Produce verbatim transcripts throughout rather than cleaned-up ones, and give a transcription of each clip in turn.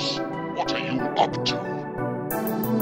Else, what are you up to? What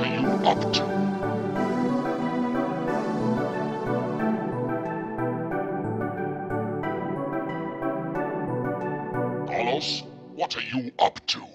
are you up to? Carlos, what are you up to?